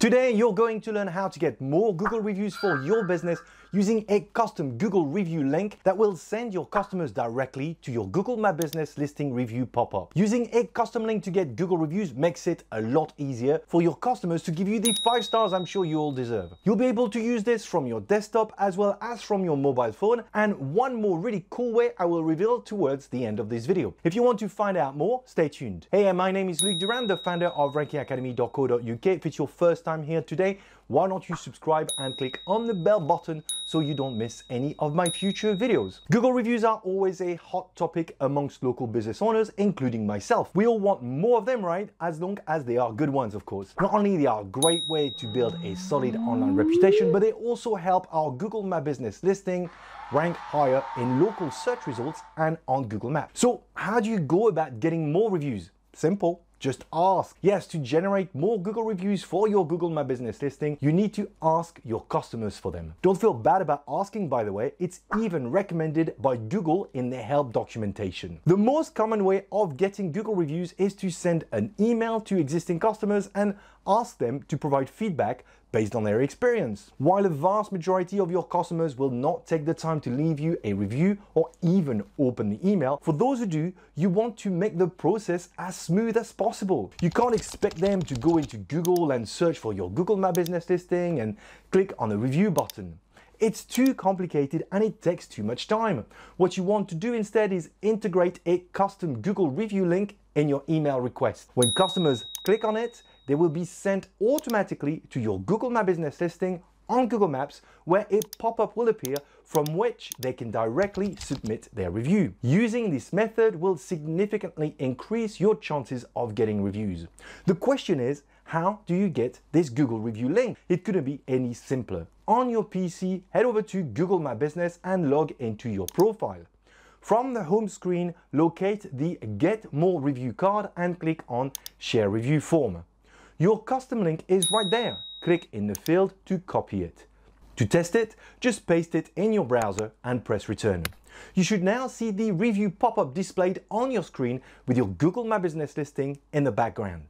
Today, you're going to learn how to get more Google reviews for your business using a custom Google review link that will send your customers directly to your Google My Business listing review pop-up. Using a custom link to get Google reviews makes it a lot easier for your customers to give you the 5 stars I'm sure you all deserve. You'll be able to use this from your desktop as well as from your mobile phone, and one more really cool way I will reveal towards the end of this video. If you want to find out more, stay tuned. Hey, my name is Luke Durand, the founder of rankingacademy.co.uk. If it's your first time here today, why don't you subscribe and click on the bell button so you don't miss any of my future videos. Google reviews are always a hot topic amongst local business owners, including myself. We all want more of them, right? As long as they are good ones, of course. Not only they are a great way to build a solid online reputation, but they also help our Google My Business listing rank higher in local search results and on Google Maps. So how do you go about getting more reviews? Simple. Just ask. Yes, to generate more Google reviews for your Google My Business listing, you need to ask your customers for them. Don't feel bad about asking, by the way. It's even recommended by Google in their help documentation. The most common way of getting Google reviews is to send an email to existing customers and ask them to provide feedback based on their experience. While a vast majority of your customers will not take the time to leave you a review or even open the email, for those who do, you want to make the process as smooth as possible. You can't expect them to go into Google and search for your Google My Business listing and click on the review button. It's too complicated and it takes too much time. What you want to do instead is integrate a custom Google review link in your email request. When customers click on it, they will be sent automatically to your Google My Business listing on Google Maps, where a pop-up will appear from which they can directly submit their review. Using this method will significantly increase your chances of getting reviews. The question is, how do you get this Google review link? It couldn't be any simpler. On your PC, head over to Google My Business and log into your profile. From the home screen, locate the Get More Review card and click on Share Review Form. Your custom link is right there. Click in the field to copy it. To test it, just paste it in your browser and press return. You should now see the review pop-up displayed on your screen with your Google My Business listing in the background.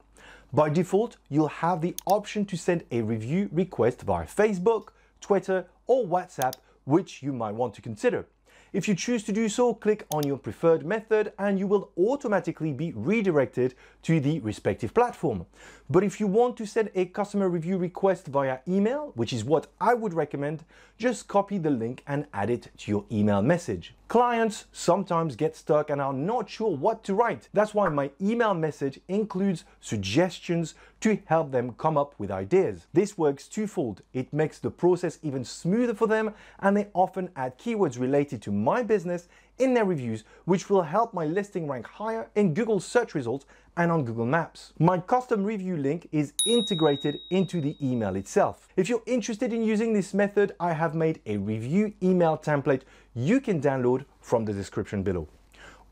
By default, you'll have the option to send a review request via Facebook, Twitter, or WhatsApp, which you might want to consider. If you choose to do so, click on your preferred method and you will automatically be redirected to the respective platform. But if you want to send a customer review request via email, which is what I would recommend, just copy the link and add it to your email message. Clients sometimes get stuck and are not sure what to write. That's why my email message includes suggestions to help them come up with ideas. This works twofold. It makes the process even smoother for them, and they often add keywords related to my business in their reviews, which will help my listing rank higher in Google search results and on Google Maps. My custom review link is integrated into the email itself. If you're interested in using this method, I have made a review email template you can download from the description below.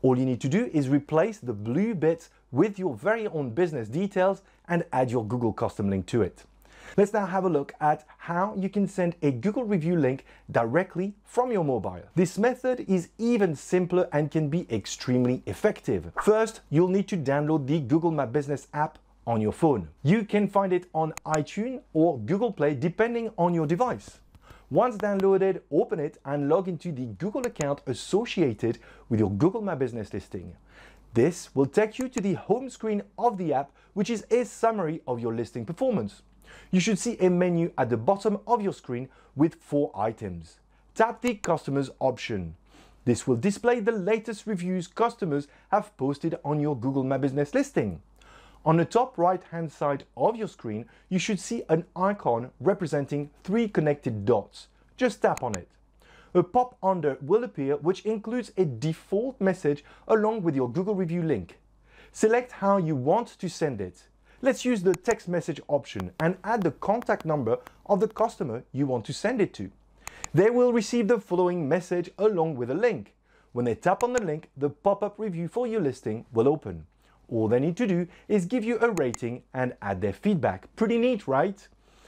All you need to do is replace the blue bits with your very own business details and add your Google custom link to it. Let's now have a look at how you can send a Google review link directly from your mobile. This method is even simpler and can be extremely effective. First, you'll need to download the Google My Business app on your phone. You can find it on iTunes or Google Play depending on your device. Once downloaded, open it and log into the Google account associated with your Google My Business listing. This will take you to the home screen of the app, which is a summary of your listing performance. You should see a menu at the bottom of your screen with 4 items. Tap the Customers option. This will display the latest reviews customers have posted on your Google My Business listing. On the top right-hand side of your screen, you should see an icon representing 3 connected dots. Just tap on it. A pop under will appear, which includes a default message along with your Google review link. Select how you want to send it. Let's use the text message option and add the contact number of the customer you want to send it to. They will receive the following message along with a link. When they tap on the link, the pop-up review for your listing will open. All they need to do is give you a rating and add their feedback. Pretty neat, right?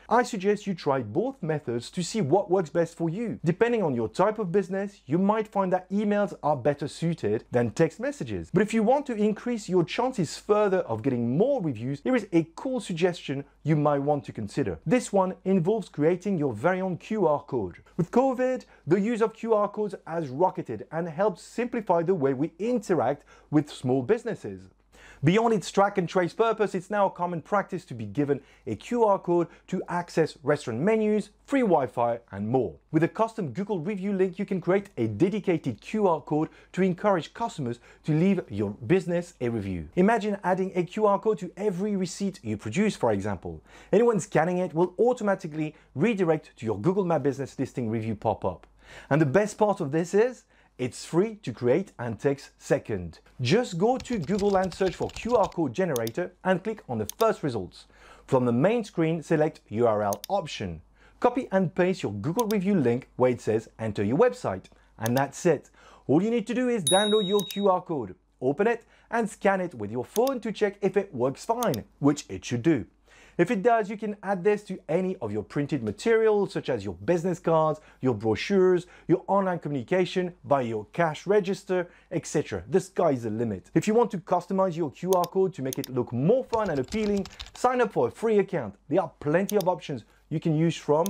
I suggest you try both methods to see what works best for you. Depending on your type of business, you might find that emails are better suited than text messages. But if you want to increase your chances further of getting more reviews, here is a cool suggestion you might want to consider. This one involves creating your very own QR code. With COVID, the use of QR codes has rocketed and helped simplify the way we interact with small businesses. Beyond its track and trace purpose, it's now a common practice to be given a QR code to access restaurant menus, free Wi-Fi and more. With a custom Google review link, you can create a dedicated QR code to encourage customers to leave your business a review. Imagine adding a QR code to every receipt you produce, for example. Anyone scanning it will automatically redirect to your Google My Business listing review pop-up. And the best part of this is, it's free to create and takes seconds. Just go to Google and search for QR code generator and click on the first results. From the main screen, select URL option. Copy and paste your Google review link where it says enter your website. And that's it. All you need to do is download your QR code, open it and scan it with your phone to check if it works fine, which it should do. If it does, you can add this to any of your printed materials, such as your business cards, your brochures, your online communication, by your cash register, etc. The sky's the limit. If you want to customize your QR code to make it look more fun and appealing, sign up for a free account. There are plenty of options you can use from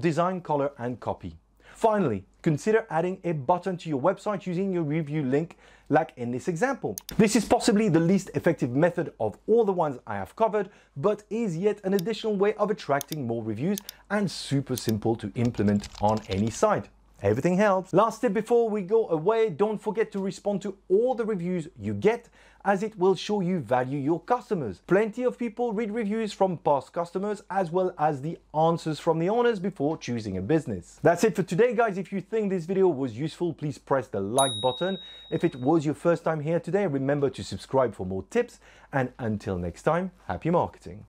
design, color, and copy. Finally, consider adding a button to your website using your review link like in this example. This is possibly the least effective method of all the ones I have covered, but is yet an additional way of attracting more reviews and super simple to implement on any site. Everything helps. Last tip before we go away, don't forget to respond to all the reviews you get, as it will show you value your customers. Plenty of people read reviews from past customers as well as the answers from the owners before choosing a business. That's it for today, guys. If you think this video was useful, please press the like button. If it was your first time here today, remember to subscribe for more tips. And until next time, happy marketing.